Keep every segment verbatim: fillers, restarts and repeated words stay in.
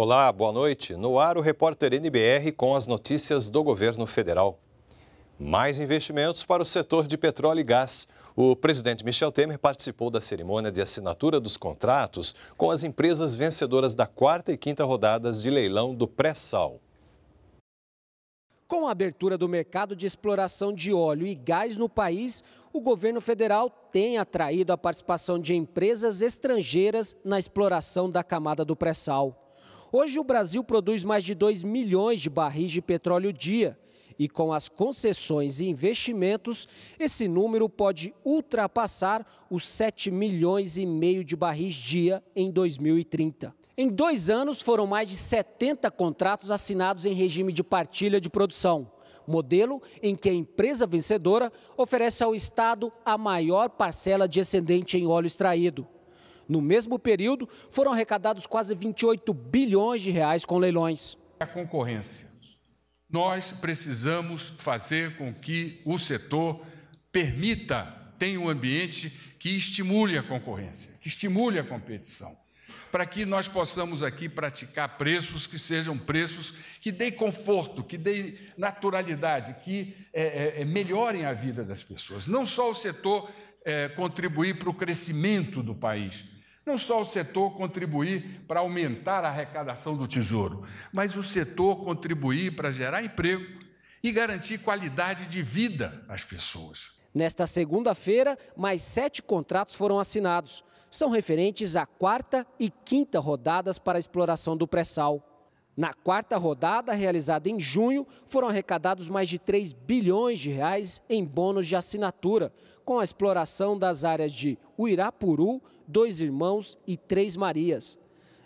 Olá, boa noite. No ar, o repórter N B R com as notícias do governo federal. Mais investimentos para o setor de petróleo e gás. O presidente Michel Temer participou da cerimônia de assinatura dos contratos com as empresas vencedoras da quarta e quinta rodadas de leilão do pré-sal. Com a abertura do mercado de exploração de óleo e gás no país, o governo federal tem atraído a participação de empresas estrangeiras na exploração da camada do pré-sal. Hoje o Brasil produz mais de dois milhões de barris de petróleo dia e com as concessões e investimentos, esse número pode ultrapassar os sete milhões e meio de barris dia em dois mil e trinta. Em dois anos, foram mais de setenta contratos assinados em regime de partilha de produção, modelo em que a empresa vencedora oferece ao Estado a maior parcela de excedente em óleo extraído. No mesmo período, foram arrecadados quase vinte e oito bilhões de reais com leilões. A concorrência. Nós precisamos fazer com que o setor permita, tenha um ambiente que estimule a concorrência, que estimule a competição, para que nós possamos aqui praticar preços que sejam preços que deem conforto, que deem naturalidade, que é, é, melhorem a vida das pessoas. Não só o setor é, contribuir para o crescimento do país, não só o setor contribuir para aumentar a arrecadação do Tesouro, mas o setor contribuir para gerar emprego e garantir qualidade de vida às pessoas. Nesta segunda-feira, mais sete contratos foram assinados. São referentes à quarta e quinta rodadas para a exploração do pré-sal. Na quarta rodada, realizada em junho, foram arrecadados mais de três bilhões de reais em bônus de assinatura, com a exploração das áreas de Irapuru, Dois Irmãos e Três Marias.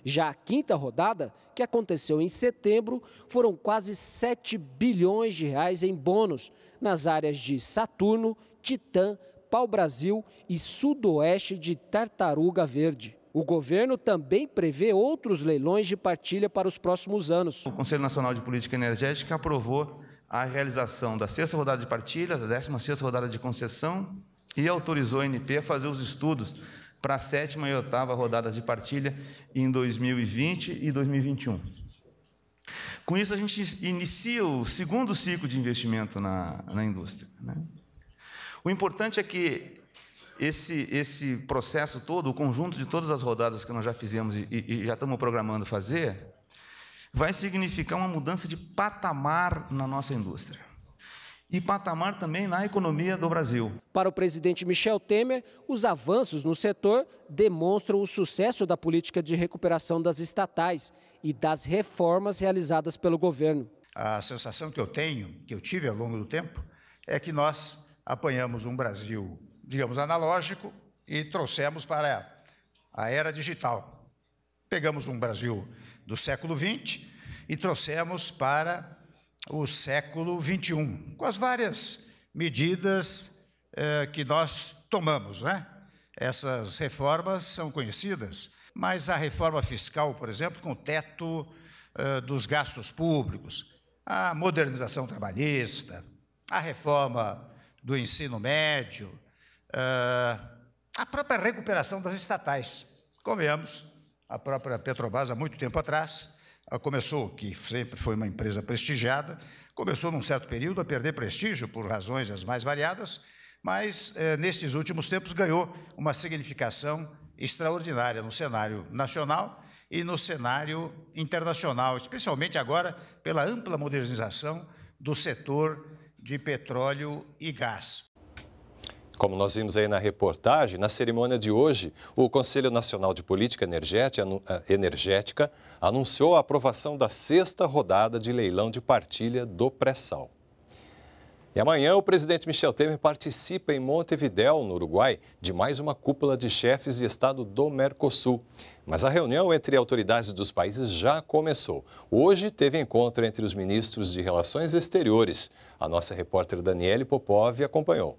Já a quinta rodada, que aconteceu em setembro, foram quase sete bilhões de reais em bônus, nas áreas de Saturno, Titã, Pau-Brasil e sudoeste de Tartaruga Verde. O governo também prevê outros leilões de partilha para os próximos anos. O Conselho Nacional de Política Energética aprovou a realização da sexta rodada de partilha, da décima sexta rodada de concessão e autorizou a A N P a fazer os estudos para a sétima e oitava rodadas de partilha em dois mil e vinte e dois mil e vinte e um. Com isso, a gente inicia o segundo ciclo de investimento na, na indústria, né? O importante é que esse, esse processo todo, o conjunto de todas as rodadas que nós já fizemos e, e já estamos programando fazer, vai significar uma mudança de patamar na nossa indústria. E patamar também na economia do Brasil. Para o presidente Michel Temer, os avanços no setor demonstram o sucesso da política de recuperação das estatais e das reformas realizadas pelo governo. A sensação que eu tenho, que eu tive ao longo do tempo, é que nós apanhamos um Brasil, digamos, analógico e trouxemos para a era digital. Pegamos um Brasil do século vinte e trouxemos para o século vinte e um, com as várias medidas eh, que nós tomamos, né? Essas reformas são conhecidas, mas a reforma fiscal, por exemplo, com o teto eh, dos gastos públicos, a modernização trabalhista, a reforma do ensino médio, a própria recuperação das estatais. Convenhamos, a própria Petrobras, há muito tempo atrás, começou, que sempre foi uma empresa prestigiada, começou num certo período a perder prestígio por razões as mais variadas, mas nestes últimos tempos ganhou uma significação extraordinária no cenário nacional e no cenário internacional, especialmente agora pela ampla modernização do setor de petróleo e gás. Como nós vimos aí na reportagem, na cerimônia de hoje, o Conselho Nacional de Política Energética anunciou a aprovação da sexta rodada de leilão de partilha do pré-sal. E amanhã o presidente Michel Temer participa em Montevidéu, no Uruguai, de mais uma cúpula de chefes de Estado do Mercosul. Mas a reunião entre autoridades dos países já começou. Hoje teve encontro entre os ministros de Relações Exteriores. A nossa repórter Daniele Popov acompanhou.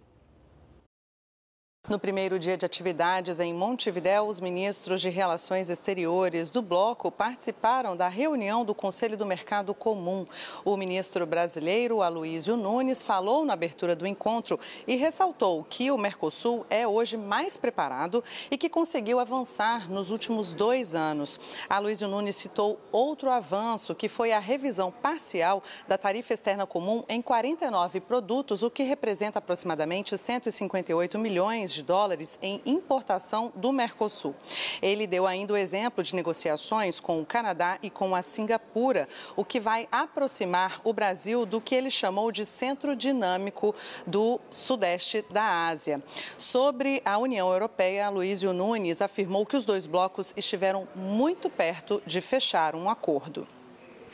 No primeiro dia de atividades em Montevidéu, os ministros de Relações Exteriores do bloco participaram da reunião do Conselho do Mercado Comum. O ministro brasileiro, Aloysio Nunes, falou na abertura do encontro e ressaltou que o Mercosul é hoje mais preparado e que conseguiu avançar nos últimos dois anos. Aloysio Nunes citou outro avanço, que foi a revisão parcial da tarifa externa comum em quarenta e nove produtos, o que representa aproximadamente cento e cinquenta e oito milhões de reais. de dólares em importação do Mercosul. Ele deu ainda o exemplo de negociações com o Canadá e com a Singapura, o que vai aproximar o Brasil do que ele chamou de centro dinâmico do sudeste da Ásia. Sobre a União Europeia, Aloysio Nunes afirmou que os dois blocos estiveram muito perto de fechar um acordo.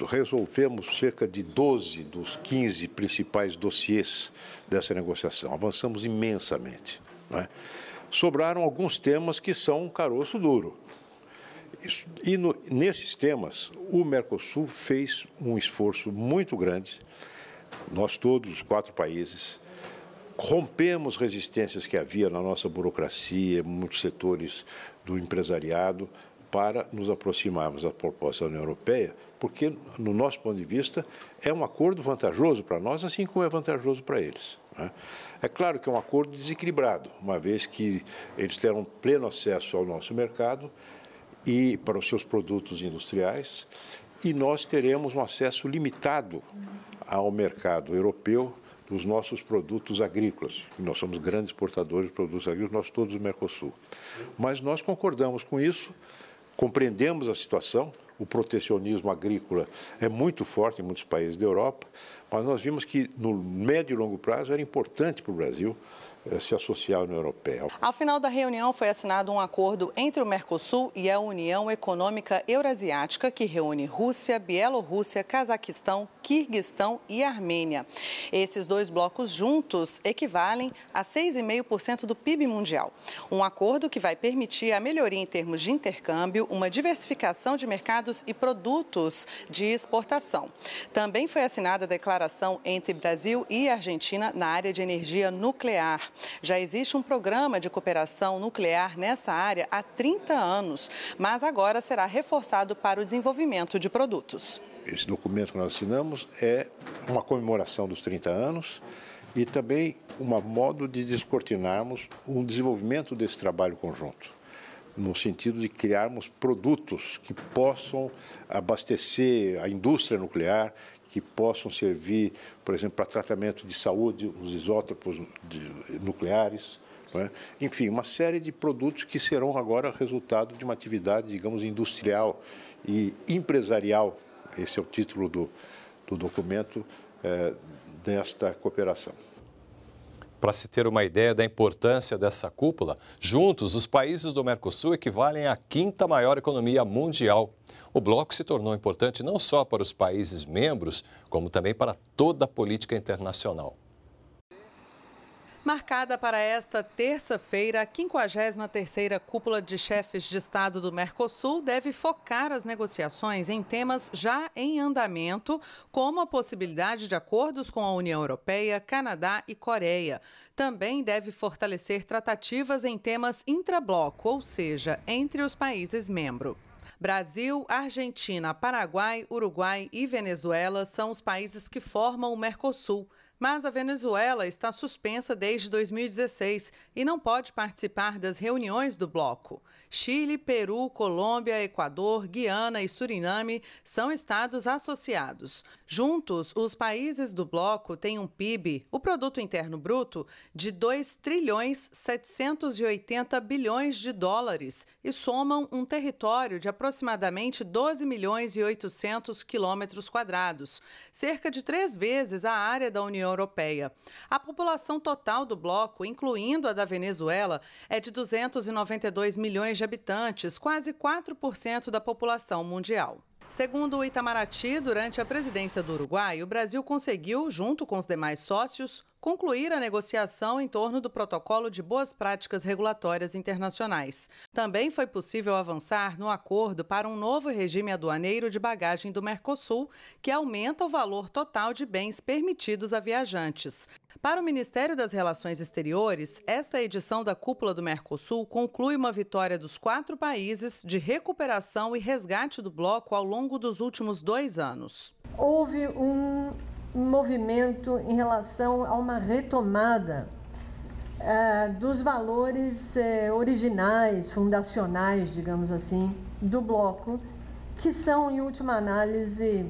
Resolvemos cerca de doze dos quinze principais dossiês dessa negociação. Avançamos imensamente. Não é? Sobraram alguns temas que são um caroço duro. E no, nesses temas, o Mercosul fez um esforço muito grande. Nós todos, os quatro países, rompemos resistências que havia na nossa burocracia, em muitos setores do empresariado, para nos aproximarmos da proposta da União Europeia, porque, no nosso ponto de vista, é um acordo vantajoso para nós, assim como é vantajoso para eles. Né? É claro que é um acordo desequilibrado, uma vez que eles terão pleno acesso ao nosso mercado e para os seus produtos industriais, e nós teremos um acesso limitado ao mercado europeu dos nossos produtos agrícolas. Nós somos grandes exportadores de produtos agrícolas, nós todos do Mercosul. Mas nós concordamos com isso, compreendemos a situação. O protecionismo agrícola é muito forte em muitos países da Europa, mas nós vimos que no médio e longo prazo era importante para o Brasil se associar à União Europeia. Ao final da reunião foi assinado um acordo entre o Mercosul e a União Econômica Eurasiática, que reúne Rússia, Bielorrússia, Cazaquistão, Kirguistão e Armênia. Esses dois blocos juntos equivalem a seis vírgula cinco por cento do P I B mundial. Um acordo que vai permitir a melhoria em termos de intercâmbio, uma diversificação de mercados e produtos de exportação. Também foi assinada a declaração entre Brasil e Argentina na área de energia nuclear. Já existe um programa de cooperação nuclear nessa área há trinta anos, mas agora será reforçado para o desenvolvimento de produtos. Esse documento que nós assinamos é uma comemoração dos trinta anos e também um modo de descortinarmos o desenvolvimento desse trabalho conjunto, no sentido de criarmos produtos que possam abastecer a indústria nuclear, que possam servir, por exemplo, para tratamento de saúde, os isótopos nucleares, não é? Enfim, uma série de produtos que serão agora resultado de uma atividade, digamos, industrial e empresarial. Esse é o título do, do documento é, desta cooperação. Para se ter uma ideia da importância dessa cúpula, juntos os países do Mercosul equivalem à quinta maior economia mundial. O bloco se tornou importante não só para os países membros, como também para toda a política internacional. Marcada para esta terça-feira, a quinquagésima terceira Cúpula de Chefes de Estado do Mercosul deve focar as negociações em temas já em andamento, como a possibilidade de acordos com a União Europeia, Canadá e Coreia. Também deve fortalecer tratativas em temas intrabloco, ou seja, entre os países membros. Brasil, Argentina, Paraguai, Uruguai e Venezuela são os países que formam o Mercosul. Mas a Venezuela está suspensa desde dois mil e dezesseis e não pode participar das reuniões do bloco. Chile, Peru, Colômbia, Equador, Guiana e Suriname são estados associados. Juntos, os países do bloco têm um P I B, o Produto Interno Bruto, de dois trilhões setecentos e oitenta bilhões de dólares e somam um território de aproximadamente doze milhões e oitocentos quilômetros quadrados, cerca de três vezes a área da União Europeia. A população total do bloco, incluindo a da Venezuela, é de duzentos e noventa e dois milhões de habitantes, quase quatro por cento da população mundial. Segundo o Itamaraty, durante a presidência do Uruguai, o Brasil conseguiu, junto com os demais sócios, concluir a negociação em torno do Protocolo de Boas Práticas Regulatórias Internacionais. Também foi possível avançar no acordo para um novo regime aduaneiro de bagagem do Mercosul, que aumenta o valor total de bens permitidos a viajantes. Para o Ministério das Relações Exteriores, esta edição da Cúpula do Mercosul conclui uma vitória dos quatro países de recuperação e resgate do bloco ao longo dos últimos dois anos. Houve um movimento em relação a uma retomada eh, dos valores eh, originais, fundacionais, digamos assim, do bloco, que são, em última análise,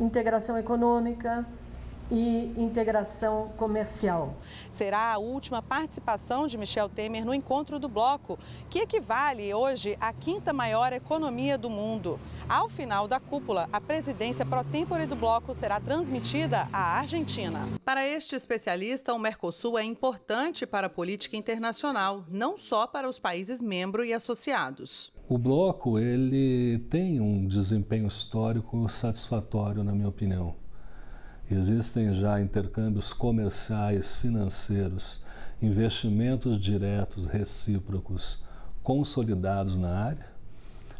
integração econômica e integração comercial. Será a última participação de Michel Temer no encontro do bloco, que equivale hoje à quinta maior economia do mundo. Ao final da cúpula, a presidência pro tempore do bloco será transmitida à Argentina. Para este especialista, o Mercosul é importante para a política internacional, não só para os países membros e associados. O bloco ele tem um desempenho histórico satisfatório, na minha opinião. Existem já intercâmbios comerciais, financeiros, investimentos diretos, recíprocos, consolidados na área.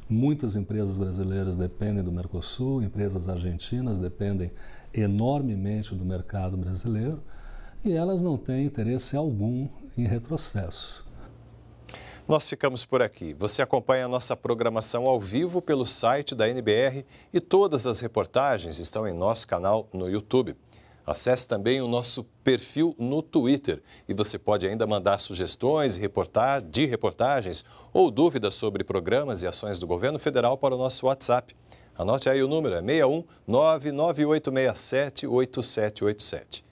Muitas empresas brasileiras dependem do Mercosul, empresas argentinas dependem enormemente do mercado brasileiro e elas não têm interesse algum em retrocesso. Nós ficamos por aqui. Você acompanha a nossa programação ao vivo pelo site da N B R e todas as reportagens estão em nosso canal no YouTube. Acesse também o nosso perfil no Twitter e você pode ainda mandar sugestões de reportagens ou dúvidas sobre programas e ações do governo federal para o nosso WhatsApp. Anote aí o número, é seis um nove nove oito seis sete oito sete oito sete.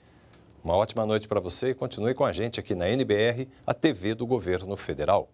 Uma ótima noite para você e continue com a gente aqui na N B R, a T V do Governo Federal.